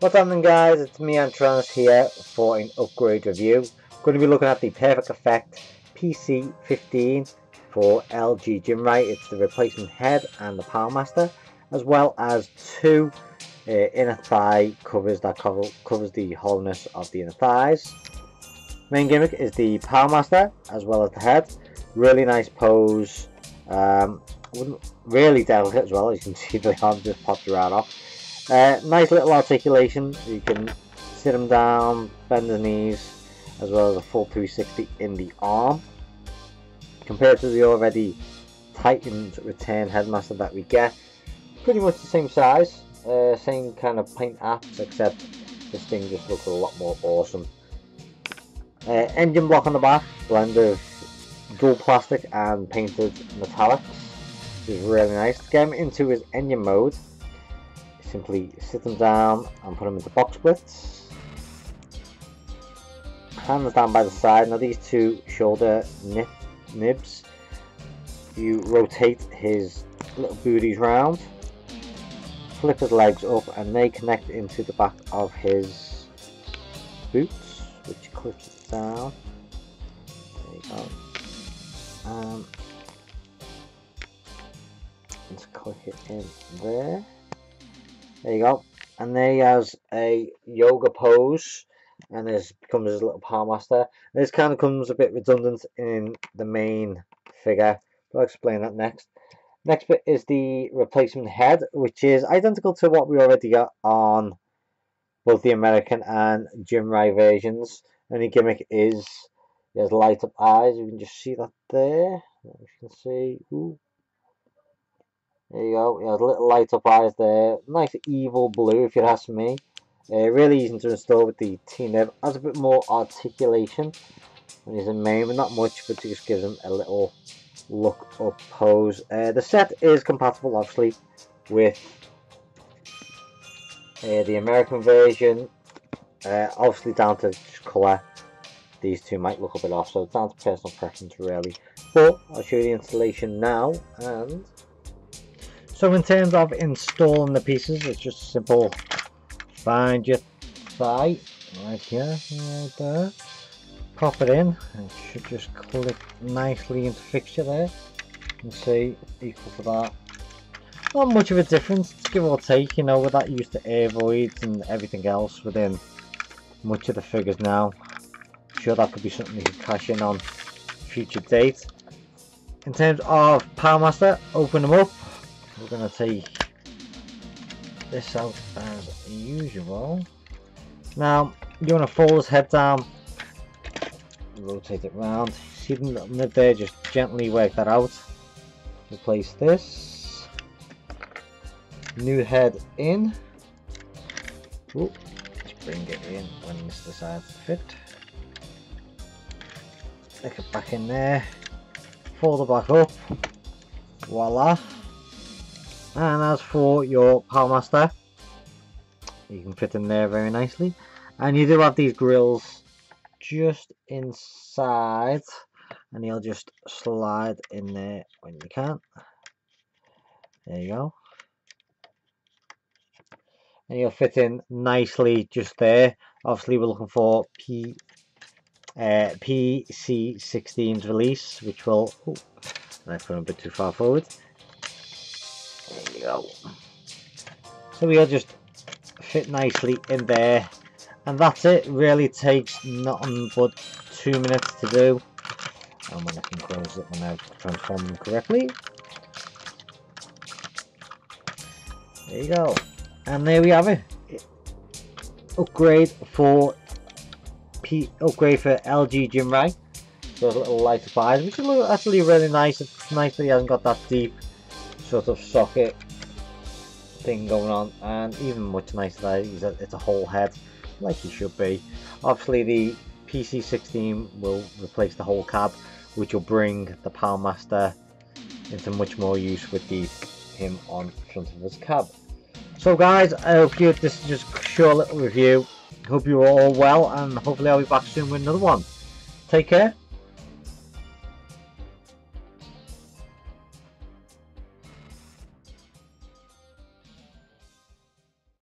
What's happening, guys? It's me, Antronus, here for an upgrade review. I'm going to be looking at the Perfect Effect PC-15 for LG Ginrai. It's the replacement head and the Power Master, as well as two inner thigh covers that covers the hollowness of the inner thighs. Main gimmick is the Power Master as well as the head. Really nice pose, really delicate as well. As you can see, the arm just popped right off. Nice little articulation. You can sit them down, bend the knees, as well as a full 360 in the arm. Compared to the already Titans Return headmaster that we get, pretty much the same size, same kind of paint apps, except this thing just looks a lot more awesome. Engine block on the back, blend of dual plastic and painted metallics, which is really nice. To get him into his engine mode, simply sit them down and put them into box splits. Hands down by the side. Now these two shoulder nibs, you rotate his little booties round, flip his legs up, and they connect into the back of his boots, which clips it down. There you go. Let's click it in there. There you go. And there he has a yoga pose, and this becomes his little Power Master. This kind of comes a bit redundant in the main figure, but I'll explain that next. Next bit is the replacement head, which is identical to what we already got on both the American and Ginrai versions. Only gimmick is he has light up eyes. You can just see that there. You can see. Ooh. There you go, he has little light up eyes there, nice evil blue if you ask me. Really easy to install with the T-Neb, has a bit more articulation when he's in main, but not much, but it just gives him a little look up pose. The set is compatible obviously with the American version, obviously down to colour. These two might look a bit off, so it's down to personal preference really, but I'll show you the installation now. And so in terms of installing the pieces, it's just simple. Find your thigh right here, right there. Pop it in, and it should just click nicely into fixture there. You can see equal to that. Not much of a difference, it's give or take. You know, we're that used to air voids and everything else within much of the figures now. I'm sure that could be something you could cash in on future date. In terms of Power Master, open them up. We're going to take this out as usual. Now, you want to fold his head down, rotate it round. See the little nib there, just gently work that out. Replace this. New head in. Ooh, let's bring it in when this decides to fit. Stick it back in there. Fold it back up. Voila. And as for your Power Master, you can fit in there very nicely. And you do have these grills just inside, and you'll just slide in there when you can. There you go. And you'll fit in nicely just there. Obviously we're looking for PC16's release, which will... Oh, I put him a bit too far forward. There you go. So we'll just fit nicely in there, and that's it. Really takes nothing but 2 minutes to do. And when I can close it, when I transform them correctly. There you go. And there we have it. Upgrade for LG Ginrai. Those little lighter eyes, which is actually really nice. It's nice that he hasn't got that deep sort of socket thing going on, and even much nicer that it's a whole head like he should be. Obviously the PC16 will replace the whole cab, which will bring the Power Master into much more use with him on front of his cab. So guys, I hope this is just a short little review. Hope you're all well, and hopefully I'll be back soon with another one. Take care.